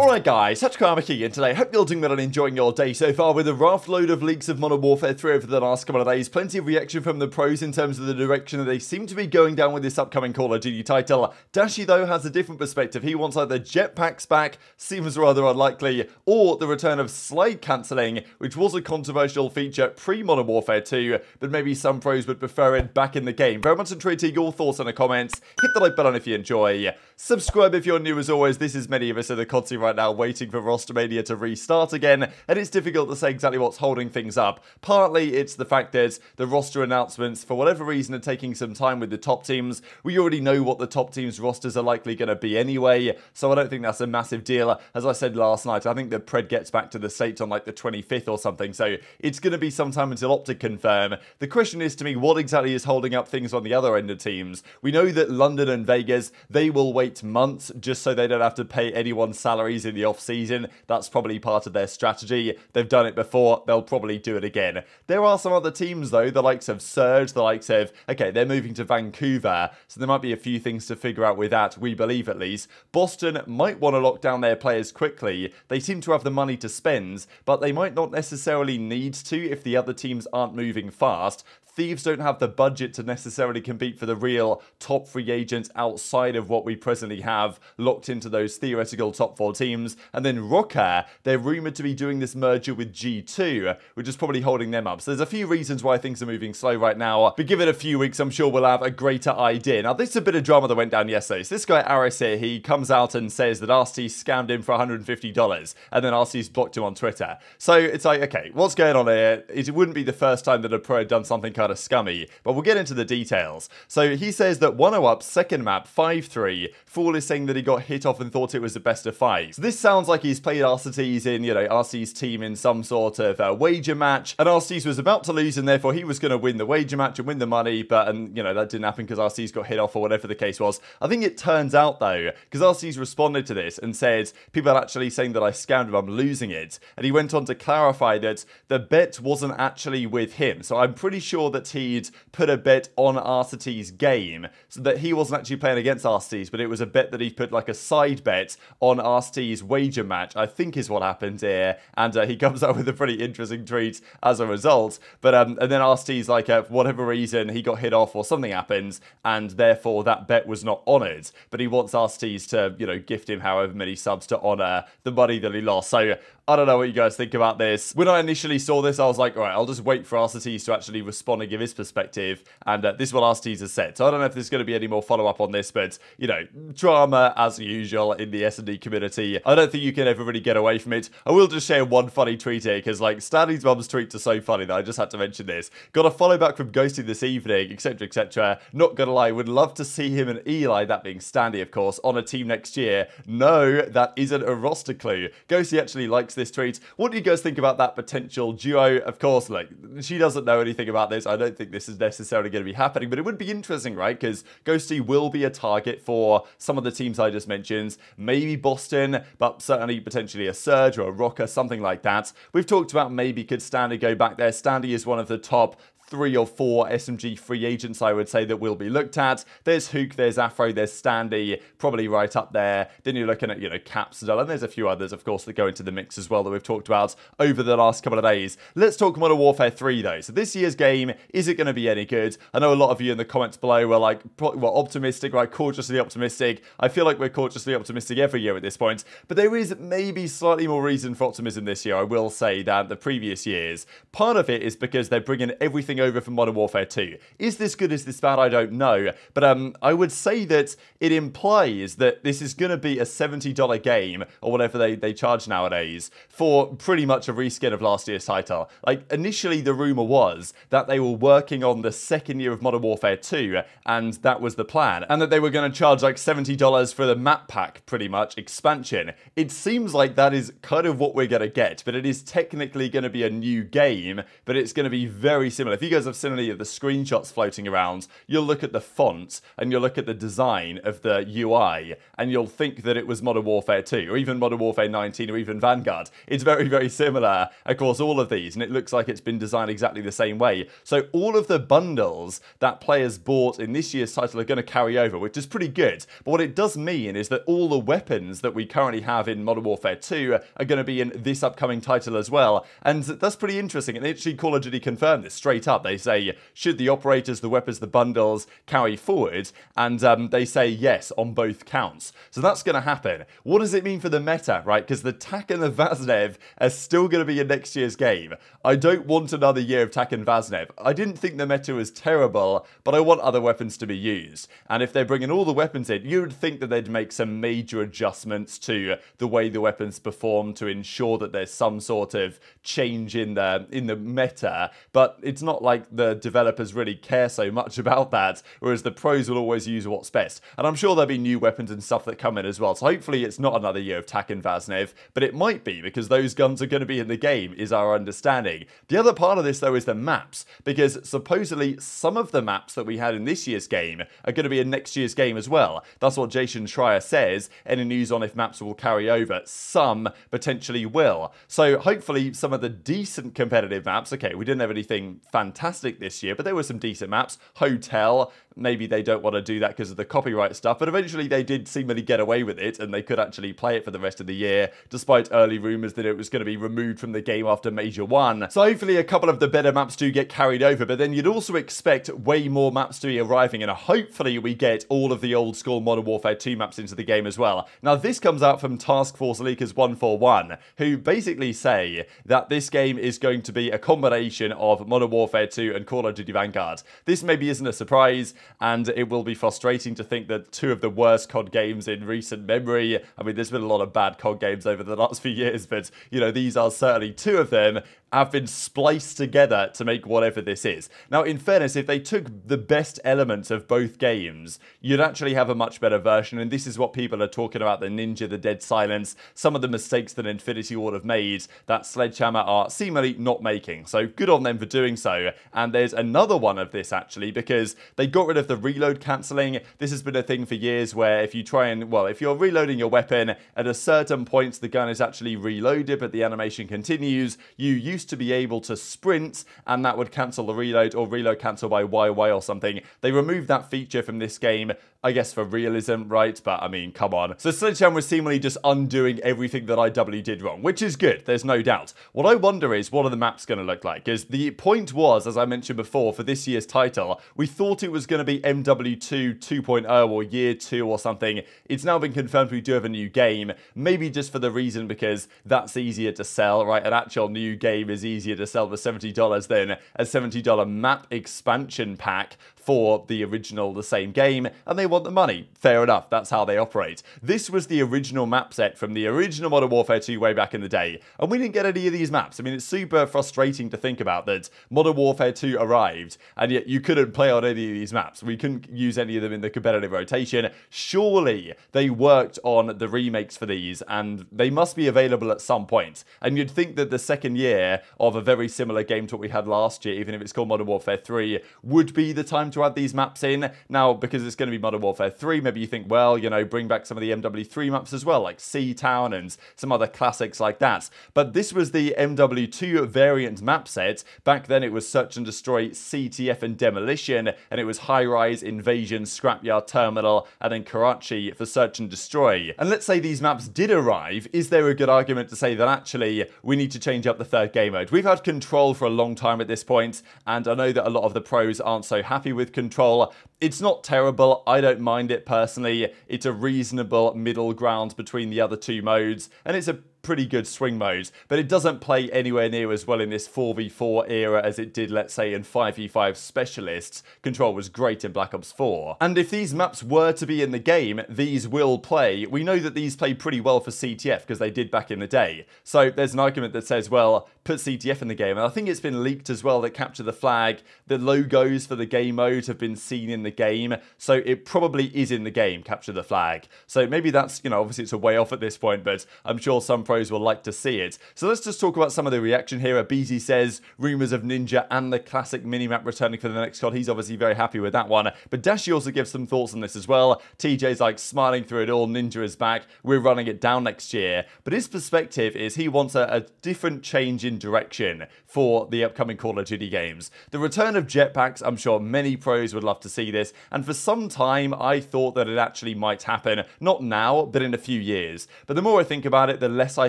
Alright guys, Hatch Karma Key, and today, hope you're doing well and enjoying your day so far with a raft load of leaks of Modern Warfare 3 over the last couple of days, plenty of reaction from the pros in terms of the direction that they seem to be going down with this upcoming Call of Duty title. Dashy though has a different perspective. He wants either jetpacks back, seems rather unlikely, or the return of slide cancelling, which was a controversial feature pre-Modern Warfare 2, but maybe some pros would prefer it back in the game. Very much intrigued to your thoughts in the comments, hit the like button if you enjoy, subscribe if you're new as always, this is many of us at the concept right now waiting for Rostermania to restart again, and it's difficult to say exactly what's holding things up. Partly it's the fact that the roster announcements for whatever reason are taking some time with the top teams. We already know what the top teams rosters are likely going to be anyway, so I don't think that's a massive deal. As I said last night, I think that Pred gets back to the States on like the 25th or something, so it's going to be some time until Optic confirm. The question is to me, what exactly is holding up things on the other end of teams? We know that London and Vegas, they will wait months just so they don't have to pay anyone's salary in the off-season. That's probably part of their strategy. They've done it before, they'll probably do it again. There are some other teams though, the likes of Surge, the likes of, okay, they're moving to Vancouver, so there might be a few things to figure out with that, we believe at least. Boston might want to lock down their players quickly. They seem to have the money to spend, but they might not necessarily need to if the other teams aren't moving fast. Thieves don't have the budget to necessarily compete for the real top free agents outside of what we presently have locked into those theoretical top 4 teams. And then Roca, they're rumoured to be doing this merger with G2, which is probably holding them up. So there's a few reasons why things are moving slow right now, but give it a few weeks, I'm sure we'll have a greater idea. Now, this is a bit of drama that went down yesterday. So this guy Aris here, he comes out and says that Arcitys scammed him for $150, and then Arcitys blocked him on Twitter. So it's like, okay, what's going on here? It wouldn't be the first time that a pro had done something kind of scummy, but we'll get into the details. So he says that 1-0 up, second map, 5-3, Fool is saying that he got hit off and thought it was the best of 5. So this sounds like he's played Arcitys in, you know, Arcitys' team in some sort of wager match, and Arcitys was about to lose, and therefore he was going to win the wager match and win the money, but, and you know, that didn't happen because Arcitys got hit off or whatever the case was. I think it turns out though, because Arcitys responded to this and said, people are actually saying that I scammed him, I'm losing it, and he went on to clarify that the bet wasn't actually with him. So I'm pretty sure that he'd put a bet on Arcitys' game, so that he wasn't actually playing against Arcitys, but it was a bet that he put like a side bet on Arcitys' wager match, I think is what happened here, and he comes out with a pretty interesting tweet as a result. But and then Arcitys, like for whatever reason, he got hit off or something happens, and therefore that bet was not honoured, but he wants Arcitys to, you know, gift him however many subs to honour the money that he lost. So I don't know what you guys think about this. When I initially saw this, I was like, alright, I'll just wait for Arcitys to actually respond and give his perspective, and this is what Arcitys has said. So I don't know if there's going to be any more follow-up on this, but, you know, drama as usual in the S&D community. I don't think you can ever really get away from it. I will just share one funny tweet here, because, like, Stanley's mum's tweets are so funny that I just had to mention this. Got a follow-back from Ghosty this evening, etc, etc. Not gonna lie, would love to see him and Eli, that being Standy, of course, on a team next year. No, that isn't a roster clue. Ghosty actually likes this tweet. What do you guys think about that potential duo? Of course, like, she doesn't know anything about this. I don't think this is necessarily going to be happening, but it would be interesting, right? Because Ghosty will be a target for some of the teams I just mentioned, maybe Boston, but certainly potentially a Surge or a Roca, something like that. We've talked about maybe could Standy go back there. Standy is one of the top 3 or 4 SMG free agents, I would say, that will be looked at. There's Hook, there's Afro, there's Standy, probably right up there. Then you're looking at, you know, Caps, and there's a few others, of course, that go into the mix as well that we've talked about over the last couple of days. Let's talk Modern Warfare 3, though. So this year's game, is it going to be any good? I know a lot of you in the comments below were like, we're optimistic, right? Cautiously optimistic. I feel like we're cautiously optimistic every year at this point, but there is maybe slightly more reason for optimism this year, I will say, than the previous years. Part of it is because they're bringing everything over from Modern Warfare 2. Is this good? Is this bad? I don't know. But I would say that it implies that this is going to be a $70 game, or whatever they charge nowadays, for pretty much a reskin of last year's title. Like, initially the rumour was that they were working on the second year of Modern Warfare 2, and that was the plan, and that they were going to charge like $70 for the map pack, pretty much, expansion. It seems like that is kind of what we're going to get, but it is technically going to be a new game, but it's going to be very similar. if you guys have seen any of the screenshots floating around, you'll look at the font and you'll look at the design of the UI and you'll think that it was Modern Warfare 2 or even Modern Warfare 19 or even Vanguard. It's very, very similar across all of these, and it looks like it's been designed exactly the same way. So all of the bundles that players bought in this year's title are going to carry over, which is pretty good. But what it does mean is that all the weapons that we currently have in Modern Warfare 2 are going to be in this upcoming title as well. And that's pretty interesting. And actually Call of Duty confirmed this straight up. They say, should the operators, the weapons, the bundles carry forward? And they say yes on both counts. So that's going to happen. What does it mean for the meta, right? Because the Tac and the Vaznev are still going to be in next year's game. I don't want another year of Tac and Vaznev. I didn't think the meta was terrible, but I want other weapons to be used. And if they're bringing all the weapons in, you would think that they'd make some major adjustments to the way the weapons perform to ensure that there's some sort of change in the meta, but it's not like the developers really care so much about that, whereas the pros will always use what's best. And I'm sure there'll be new weapons and stuff that come in as well, so hopefully it's not another year of Tac and Vaznev, but it might be, because those guns are going to be in the game, is our understanding. The other part of this, though, is the maps, because supposedly some of the maps that we had in this year's game are going to be in next year's game as well. That's what Jason Schreier says. Any news on if maps will carry over? Some potentially will. So hopefully some of the decent competitive maps, okay, we didn't have anything fantastic this year, but there were some decent maps. Hotel, maybe they don't want to do that because of the copyright stuff, but eventually they did seemingly get away with it and they could actually play it for the rest of the year, despite early rumors that it was going to be removed from the game after Major 1. So hopefully a couple of the better maps do get carried over, but then you'd also expect way more maps to be arriving, and hopefully we get all of the old school Modern Warfare 2 maps into the game as well. Now this comes out from Task Force Leakers 141, who basically say that this game is going to be a combination of Modern Warfare 2 and Call of Duty Vanguard. This maybe isn't a surprise, and it will be frustrating to think that two of the worst COD games in recent memory, I mean, there's been a lot of bad COD games over the last few years, but, you know, these are certainly two of them, have been spliced together to make whatever this is. Now, in fairness, if they took the best elements of both games, you'd actually have a much better version, and this is what people are talking about, the Ninja, the Dead Silence, some of the mistakes that Infinity Ward have made that Sledgehammer are seemingly not making. So good on them for doing so. And there's another one of this, actually, because they got rid of the reload cancelling. This has been a thing for years where if you try and, well, if you're reloading your weapon, at a certain point the gun is actually reloaded, but the animation continues. You used to be able to sprint and that would cancel the reload, or reload cancel by YY or something. They removed that feature from this game, I guess for realism, right? But I mean, come on. So Sledgehammer was seemingly just undoing everything that IW did wrong, which is good, there's no doubt. What I wonder is, what are the maps going to look like? Because the point was, as I mentioned before, for this year's title, we thought it was going to be MW2 2.0 or Year 2 or something. It's now been confirmed we do have a new game, maybe just for the reason because that's easier to sell, right? An actual new game is easier to sell for $70 than a $70 map expansion pack for the original, the same game, and they want the money. Fair enough, that's how they operate. This was the original map set from the original Modern Warfare 2 way back in the day, and we didn't get any of these maps. I mean, it's super frustrating to think about that Modern Warfare 2 arrived, and yet you couldn't play on any of these maps. We couldn't use any of them in the competitive rotation. Surely they worked on the remakes for these, and they must be available at some point. And you'd think that the second year of a very similar game to what we had last year, even if it's called Modern Warfare 3, would be the time to add these maps in. Now, because it's going to be Modern Warfare 3, maybe you think, well, you know, bring back some of the MW3 maps as well, like Seatown and some other classics like that. But this was the MW2 variant map set. Back then it was Search and Destroy, CTF and Demolition, and it was High Rise, Invasion, Scrapyard, Terminal, and then Karachi for Search and Destroy. And let's say these maps did arrive, is there a good argument to say that actually we need to change up the third game mode? We've had Control for a long time at this point, and I know that a lot of the pros aren't so happy with Control. It's not terrible, I don't mind it personally. It's a reasonable middle ground between the other two modes, and it's a pretty good swing mode, but it doesn't play anywhere near as well in this 4v4 era as it did, let's say, in 5v5 Specialists. Control was great in Black Ops 4. And if these maps were to be in the game, these will play. We know that these play pretty well for CTF because they did back in the day. So there's an argument that says, well, put CTF in the game. And I think it's been leaked as well that Capture the Flag, the logos for the game mode have been seen in the game. So it probably is in the game, Capture the Flag. So maybe that's, you know, obviously it's a way off at this point, but I'm sure some pros will like to see it. So let's just talk about some of the reaction here. BZ says, rumours of Ninja and the classic minimap returning for the next COD. He's obviously very happy with that one. But Dashy also gives some thoughts on this as well. TJ's like smiling through it all. Ninja is back. We're running it down next year. But his perspective is he wants a different change in direction for the upcoming Call of Duty games. The return of jetpacks, I'm sure many pros would love to see this. And for some time, I thought that it actually might happen. Not now, but in a few years. But the more I think about it, the less I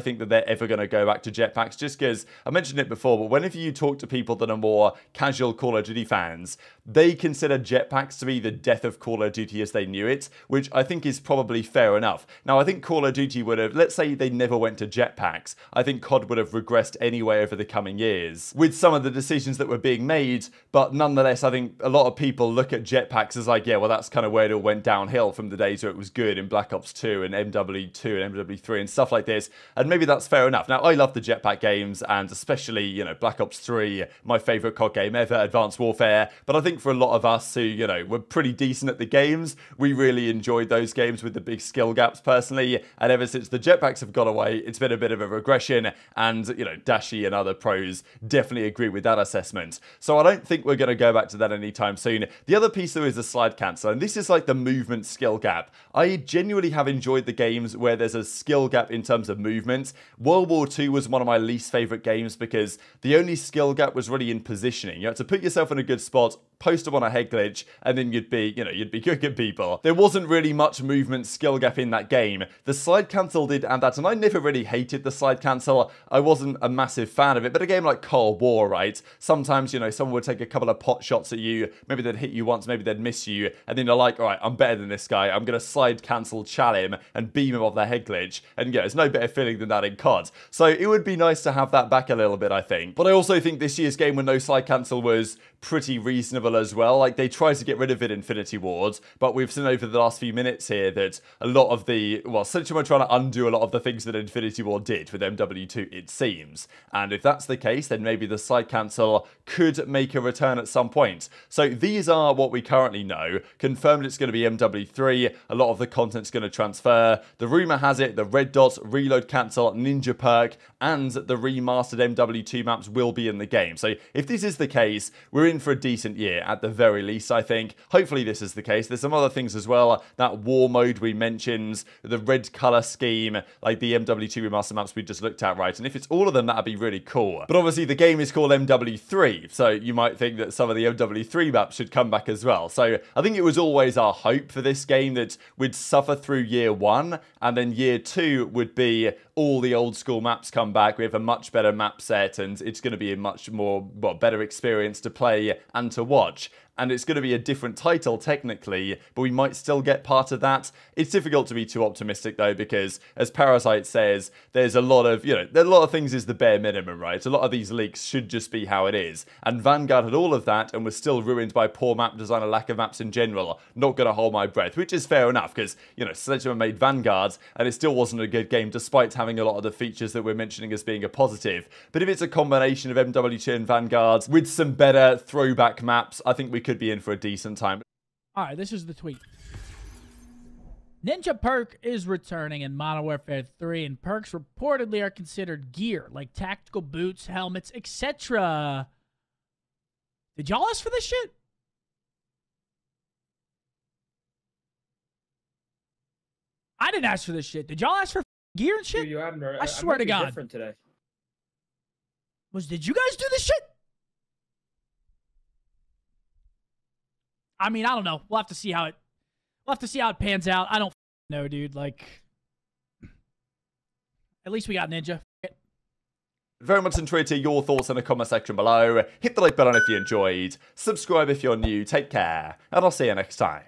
think that they're ever going to go back to jetpacks, just because I mentioned it before, but whenever you talk to people that are more casual Call of Duty fans, they consider jetpacks to be the death of Call of Duty as they knew it, which I think is probably fair enough. Now, I think Call of Duty would have, let's say they never went to jetpacks, I think COD would have regressed anyway over the coming years with some of the decisions that were being made, but nonetheless, I think a lot of people look at jetpacks as like, yeah, well, that's kind of where it all went downhill from the days where it was good in Black Ops 2 and MW2 and MW3 and stuff like this, and maybe that's fair enough. Now, I love the jetpack games, and especially, you know, Black Ops 3, my favourite COD game ever, Advanced Warfare, but I think for a lot of us who, you know, were pretty decent at the games, we really enjoyed those games with the big skill gaps personally, and ever since the jetpacks have gone away, it's been a bit of a regression, and, you know, Dashy and other pros definitely agree with that assessment. So I don't think we're going to go back to that anytime soon. The other piece, though, is the slide cancel, and this is like the movement skill gap. I genuinely have enjoyed the games where there's a skill gap in terms of movement. World War II was one of my least favourite games because the only skill gap was really in positioning. You had to put yourself in a good spot, post up on a head glitch, and then you'd be, you know, you'd be cooking people. There wasn't really much movement skill gap in that game. The slide cancel did add that, and I never really hated the slide cancel. I wasn't a massive fan of it, but a game like Cold War, right? Sometimes, you know, someone would take a couple of pot shots at you, maybe they'd hit you once, maybe they'd miss you, and then you're like, alright, I'm better than this guy, I'm gonna slide cancel, chal him, and beam him off their head glitch, and yeah, there's no better feeling than that in COD. So it would be nice to have that back a little bit, I think. But I also think this year's game with no slide cancel was pretty reasonable as well. Like, they tried to get rid of it in Infinity Ward, but we've seen over the last few minutes here that a lot of the, well, Sledgehammer are trying to undo a lot of the things that Infinity Ward did with MW2, it seems. And if that's the case, then maybe the slide cancel could make a return at some point. So these are what we currently know. Confirmed it's going to be MW3, a lot of the content's going to transfer. The rumour has it, the red dot, reload cancel, Ninja Perk, and the remastered MW2 maps will be in the game. So if this is the case, we're in for a decent year at the very least, I think. Hopefully this is the case. There's some other things as well. That war mode we mentioned, the red colour scheme, like the MW2 remaster maps we just looked at, right? And if it's all of them, that'd be really cool. But obviously the game is called MW3, so you might think that some of the MW3 maps should come back as well. So I think it was always our hope for this game that we'd suffer through year one, and then year two would be all the old school maps come back. We have a much better map set, and it's going to be a much more, well, better experience to play and to watch. And it's going to be a different title technically, but we might still get part of that. It's difficult to be too optimistic though, because as Parasite says, there's a lot of, you know, a lot of things is the bare minimum, right? A lot of these leaks should just be how it is. And Vanguard had all of that and was still ruined by poor map design and lack of maps in general. Not going to hold my breath, which is fair enough because, you know, Sledgehammer made Vanguard and it still wasn't a good game despite having a lot of the features that we're mentioning as being a positive. But if it's a combination of MW2 and Vanguard with some better throwback maps, I think we could be in for a decent time. All right, this is the tweet. Ninja Perk is returning in Modern Warfare 3, and perks reportedly are considered gear, like tactical boots, helmets, etc. Did y'all ask for this shit? I didn't ask for this shit. Did y'all ask for gear and shit? Dude, I swear to God. Today. Did you guys do this shit? I mean, I don't know. We'll have to see how it. We'll have to see how it pans out. I don't know, dude. Like, at least we got Ninja. Very much enjoyed to hear your thoughts in the comment section below. Hit the like button if you enjoyed. Subscribe if you're new. Take care, and I'll see you next time.